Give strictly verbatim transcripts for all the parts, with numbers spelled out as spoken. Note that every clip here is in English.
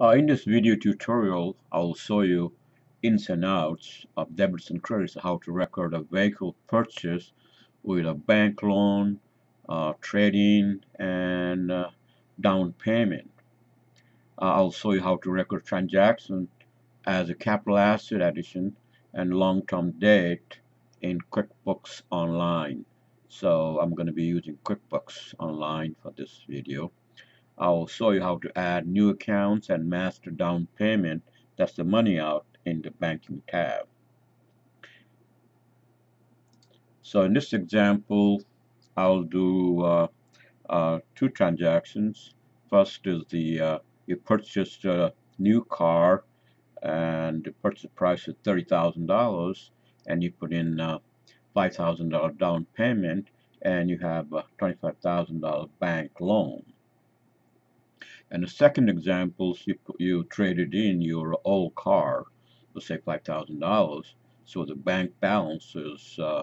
Uh, in this video tutorial, I'll show you ins and outs of debits and credits, how to record a vehicle purchase with a bank loan, uh, trading, and uh, down payment. Uh, I'll show you how to record transaction as a capital asset addition and long-term debt in QuickBooks Online. So I'm going to be using QuickBooks Online for this video. I'll show you how to add new accounts and master down payment, that's the money out in the banking tab. So in this example, I'll do uh, uh, two transactions. First is the uh, you purchased a new car and the purchase price is thirty thousand dollars, and you put in uh, five thousand dollars down payment, and you have a twenty-five thousand dollars bank loan. And the second example, you, you traded in your old car, let's say five thousand dollars, so the bank balance is uh,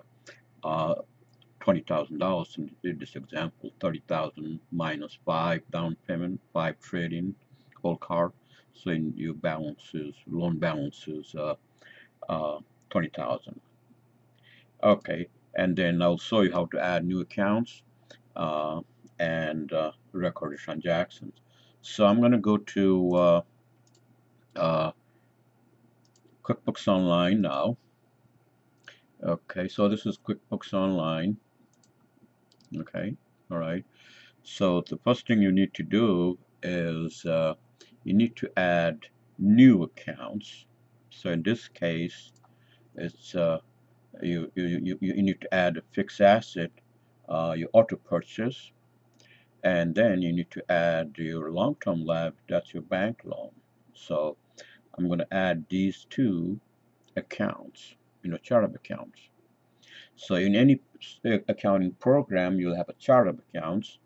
uh, twenty thousand dollars, and in this example, thirty thousand dollars minus five down payment, five trading, old car, so in your balances, loan balance is uh, uh, twenty thousand dollars. Okay, and then I'll show you how to add new accounts uh, and uh, record transactions. So I'm going to go to uh, uh, QuickBooks Online now. Okay, so this is QuickBooks Online. Okay, all right. So the first thing you need to do is uh, you need to add new accounts. So in this case, it's uh, you, you, you, you need to add a fixed asset, uh, your auto purchase. And then you need to add your long-term lab, that's your bank loan. So I'm going to add these two accounts, you know, chart of accounts. So in any accounting program, you'll have a chart of accounts.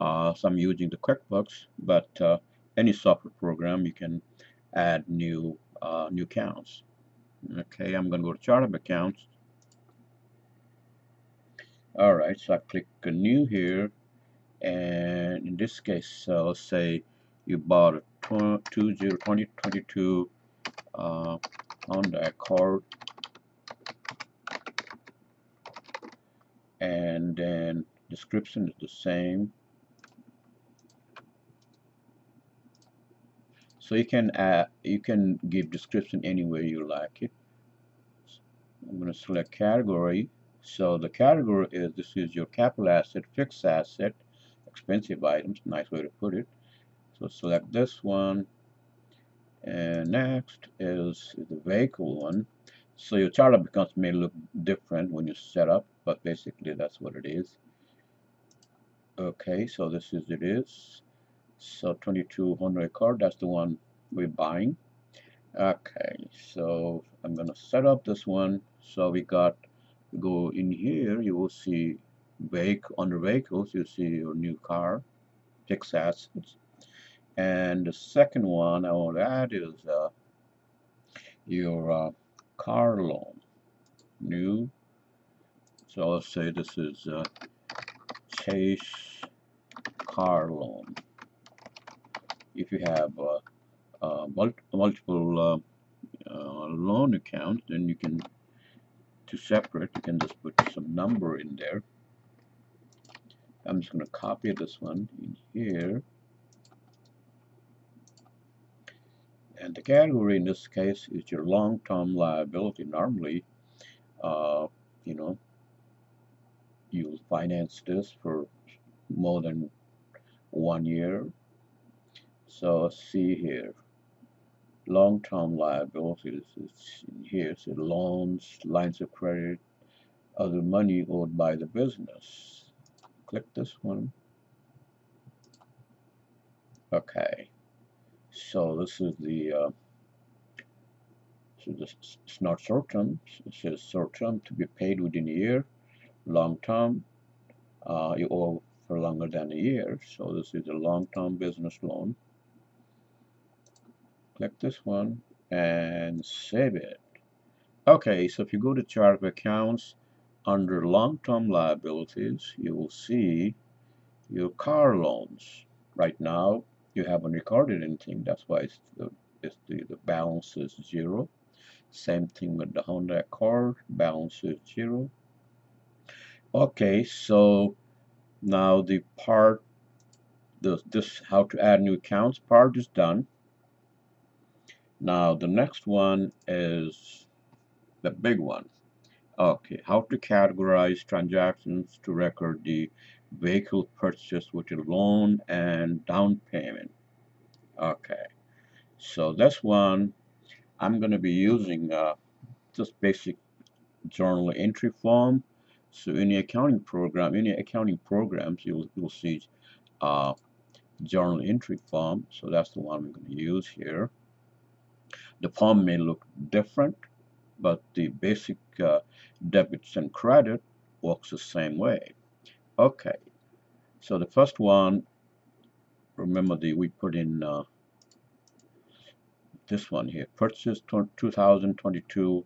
Uh, so I'm using the QuickBooks, but uh, any software program, you can add new, uh, new accounts. Okay, I'm going to go to chart of accounts. All right, so I click new here. And in this case, uh, let's say you bought a twenty twenty-two uh, Honda Accord, and then description is the same. So you can add, you can give description any way you like it. I'm going to select category. So the category is, this is your capital asset, fixed asset, expensive items, nice way to put it. So select this one, and next is the vehicle one. So your chart of accounts may look different when you set up, but basically that's what it is. Okay, so this is it is. So twenty-two Honda Accord, that's the one we're buying. Okay, so I'm gonna set up this one. So we got go in here. You will see Vehicle, under vehicles, you see your new car, fixed assets, and the second one I want to add is uh, your uh, car loan, new. So let's say this is uh, Chase car loan. If you have uh, uh, mul multiple uh, uh, loan accounts, then you can, to separate, you can just put some number in there. I'm just going to copy this one in here, and the category in this case is your long-term liability. Normally, uh, you know, you'll finance this for more than one year. So see here, long-term liabilities is in here. So loans, lines of credit, other money owed by the business. Click this one. Okay, so this is the uh, so this it's not short term. It says short term to be paid within a year. Long term, uh, you owe for longer than a year. So this is a long term business loan. Click this one and save it. Okay, so if you go to chart of accounts, under long-term liabilities, you will see your car loans. Right now, you haven't recorded anything. That's why it's the, it's the, the balance is zero. Same thing with the Honda Accord, balance is zero. Okay, so now the part, the, this how to add new accounts part is done. Now the next one is the big one. Okay, how to categorize transactions to record the vehicle purchase with a loan and down payment. Okay, so this one I'm going to be using uh, just basic journal entry form. So in the accounting program, any accounting programs, you'll you'll see uh, journal entry form. So that's the one we're going to use here. The form may look different, but the basic uh, debits and credit works the same way. Okay, so the first one, remember the we put in uh, this one here, purchase two thousand twenty-two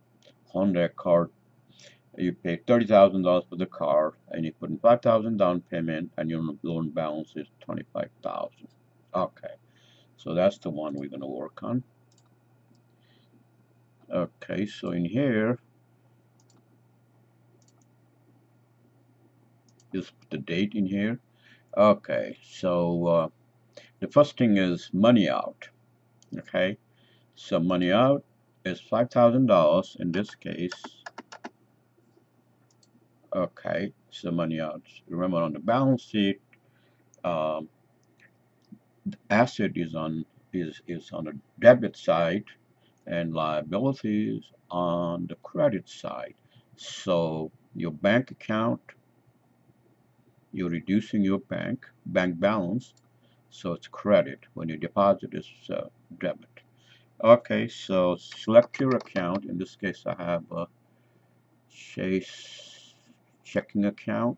Honda Accord. You pay thirty thousand dollars for the car, and you put in five thousand dollars down payment, and your loan balance is twenty-five thousand dollars. Okay, so that's the one we're going to work on. Okay, so in here, just put the date in here. Okay, so uh, the first thing is money out. Okay, so money out is five thousand dollars in this case. Okay, so money out. Remember, on the balance sheet, um, the asset is on is is on the debit side, and liabilities on the credit side. So your bank account, you're reducing your bank bank balance, so it's credit. When you deposit, it's uh, debit. Okay, so select your account. In this case, I have a Chase checking account.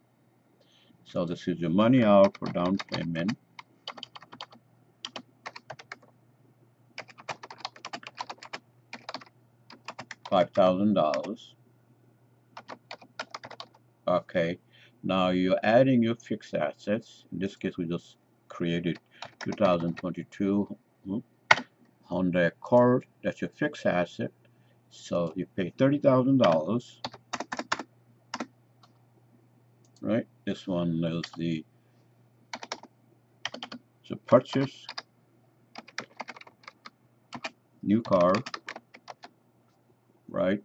So this is your money out for down payment. five thousand dollars. Okay, now you're adding your fixed assets. In this case, we just created two thousand twenty-two Honda Accord. That's your fixed asset. So you pay thirty thousand dollars. Right, this one is the so purchase new car. Right,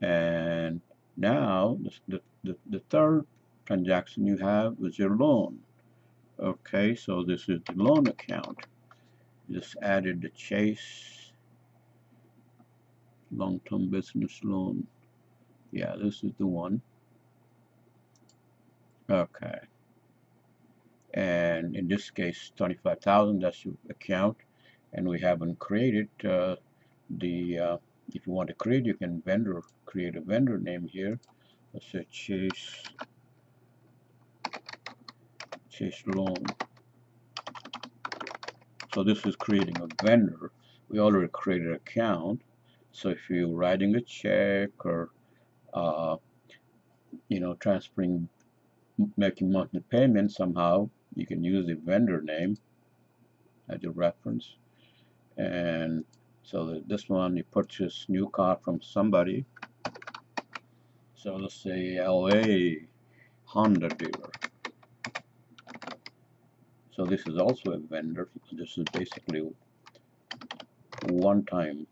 and now the, the, the third transaction you have is your loan. Okay, so this is the loan account. Just added the Chase long-term business loan. Yeah, this is the one. Okay, and in this case twenty-five thousand, that's your account, and we haven't created uh, the uh, if you want to create, you can vendor create a vendor name here. Let's say Chase Chase Loan. So this is creating a vendor. We already created an account. So if you're writing a check or uh, you know, transferring, making monthly payments somehow, you can use the vendor name as a reference. And so this one, you purchase new car from somebody. So let's say L A Honda dealer. So this is also a vendor. This is basically one-time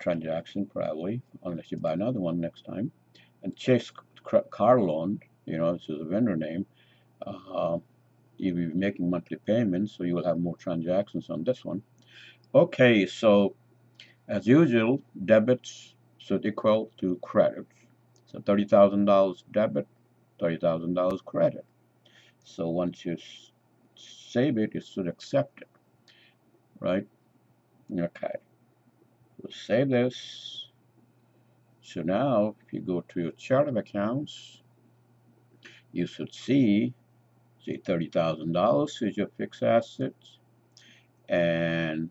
transaction, probably, unless you buy another one next time. And Chase car loan. You know, this is a vendor name. Uh, You'll be making monthly payments, so you will have more transactions on this one. Okay, so as usual, debits should equal to credits. So thirty thousand dollars debit, thirty thousand dollars credit. So once you save it, it should accept it, right? Okay, we'll save this. So now, if you go to your chart of accounts, you should see See, thirty thousand dollars is your fixed assets, and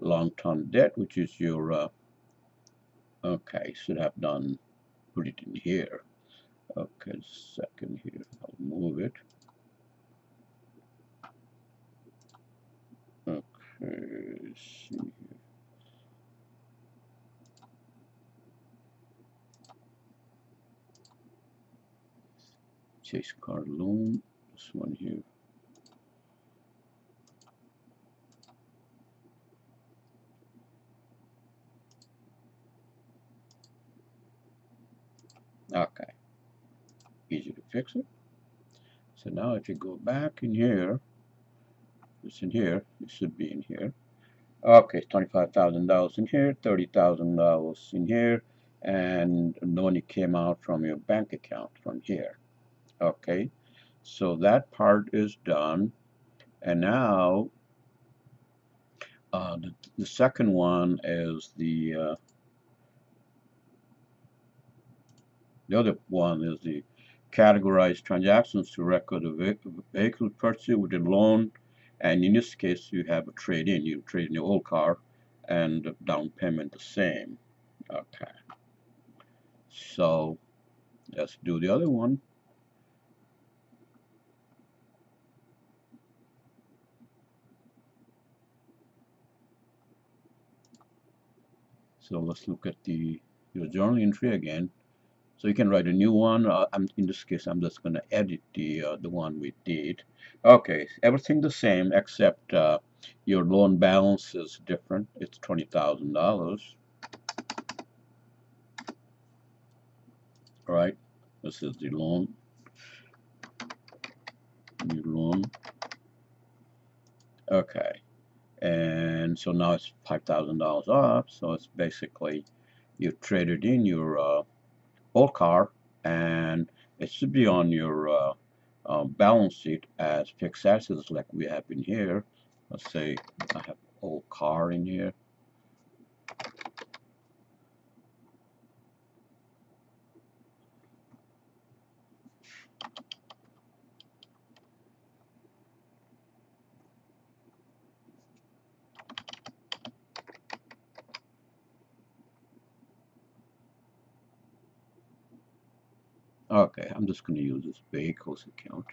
long-term debt, which is your uh, okay, should have done, put it in here. Okay, second here, I'll move it. just see here. Chase car loan, this one here. Okay, easy to fix it. So now if you go back in here, it's in here, it should be in here. Okay, it's twenty-five thousand dollars in here, thirty thousand dollars in here, and money came out from your bank account from here. Okay, so that part is done. And now uh, the, the second one is the uh, the other one is the categorize transactions to record a vehicle purchase with a loan, and in this case you have a trade-in. You trade in your old car and the down payment the same. Okay, so let's do the other one. So let's look at the your journal entry again. So you can write a new one. Uh, I'm, in this case, I'm just going to edit the uh, the one we did. Okay, everything the same except uh, your loan balance is different. It's twenty thousand dollars. All right, this is the loan. New loan. Okay, and so now it's five thousand dollars off. So it's basically you traded in your Uh, old car, and it should be on your uh, uh, balance sheet as fixed assets like we have in here. Let's say I have old car in here. Okay, I'm just going to use this vehicles account.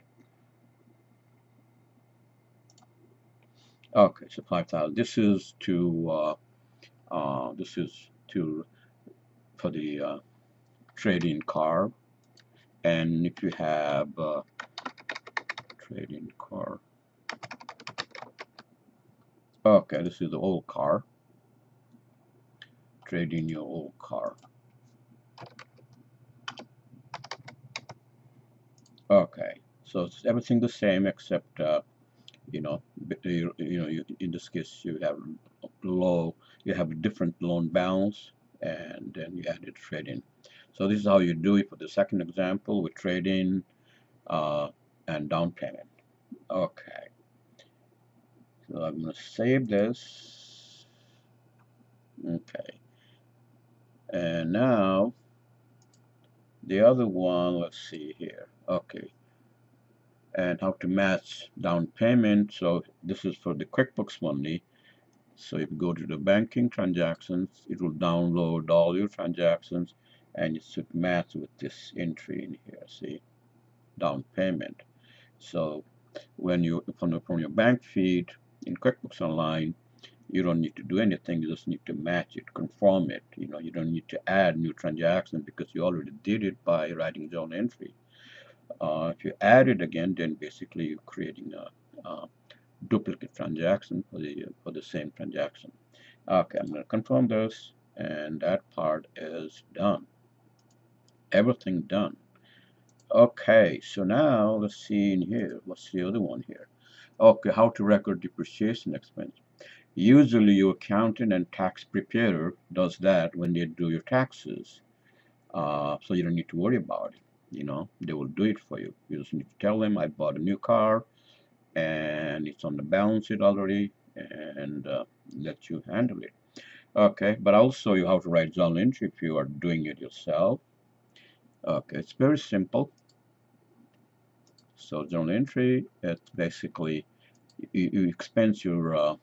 Okay, so five thousand. This is to uh, uh, this is to for the uh, trade-in car, and if you have uh, trade-in car. Okay, this is the old car. Trade in your old car. Okay, so it's everything the same except uh, you know, you, you know, you, in this case you have low, you have a different loan balance, and then you added trade-in. So this is how you do it for the second example with trade-in uh, and down payment. Okay, so I'm going to save this. Okay, and now the other one, let's see here. Okay, and how to match down payment. So this is for the QuickBooks money. So if you go to the banking transactions, it will download all your transactions, and it should match with this entry in here. See, down payment. So when you from, the, from your bank feed in QuickBooks Online, you don't need to do anything. You just need to match it, conform it. You know, you don't need to add new transactions because you already did it by writing journal entry. Uh, if you add it again, then basically you're creating a, a duplicate transaction for the for the same transaction. Okay, I'm going to confirm this, and that part is done. Everything done. Okay, so now let's see in here. What's the other one here? Okay, how to record depreciation expense. Usually your accountant and tax preparer does that when they do your taxes, uh, so you don't need to worry about it. You know, they will do it for you. You just need to tell them I bought a new car and it's on the balance sheet already, and uh, let you handle it. Okay, but I'll show you how to write journal entry if you are doing it yourself. Okay, it's very simple. So journal entry, it's basically you, you expense your uh,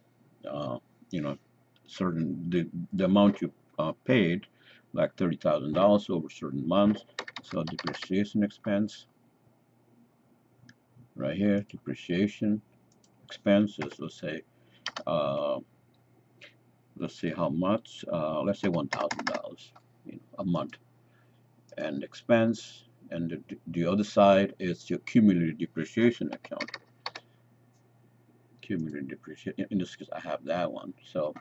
uh, you know, certain the, the amount you uh, paid, like thirty thousand dollars over certain months. So depreciation expense right here, depreciation expenses, let's say uh, let's see how much, uh, let's say one thousand dollars, you know, a month, and expense, and the, the other side is your cumulative depreciation account. Cumulative depreciation, in this case I have that one, so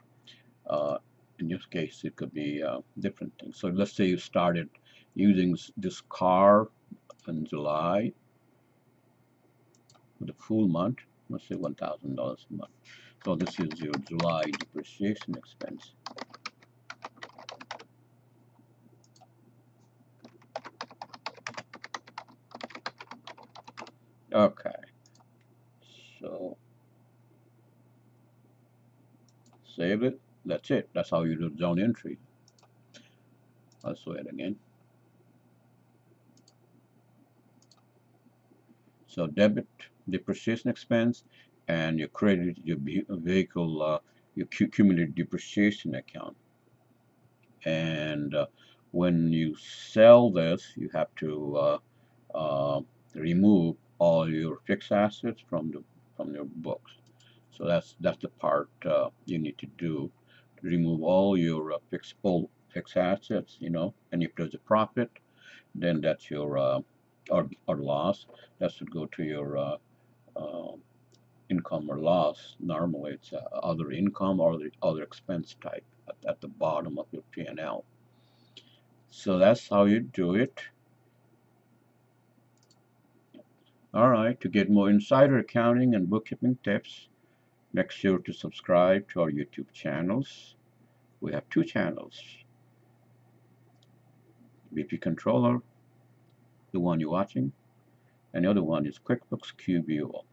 uh, in this case it could be uh, different things. So let's say you started using this car in July for the full month, let's say one thousand dollars a month. So this is your July depreciation expense. Okay, so save it. That's it. That's how you do zone entry. Let's do it again. So debit depreciation expense and your credit your vehicle uh, your cumulative depreciation account. And uh, when you sell this, you have to uh, uh, remove all your fixed assets from the from your books. So that's that's the part uh, you need to do. Remove all your uh, fixed old fixed assets, you know. And if there's a profit, then that's your uh, or or loss. That should go to your uh, uh, income or loss. Normally, it's uh, other income or the other expense type at, at the bottom of your P and L. So that's how you do it. All right. To get more insider accounting and bookkeeping tips, make sure to subscribe to our YouTube channels. We have two channels: B P Controller, the one you're watching, and the other one is QuickBooks Q B O.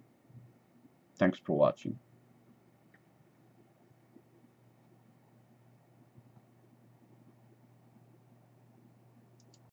Thanks for watching.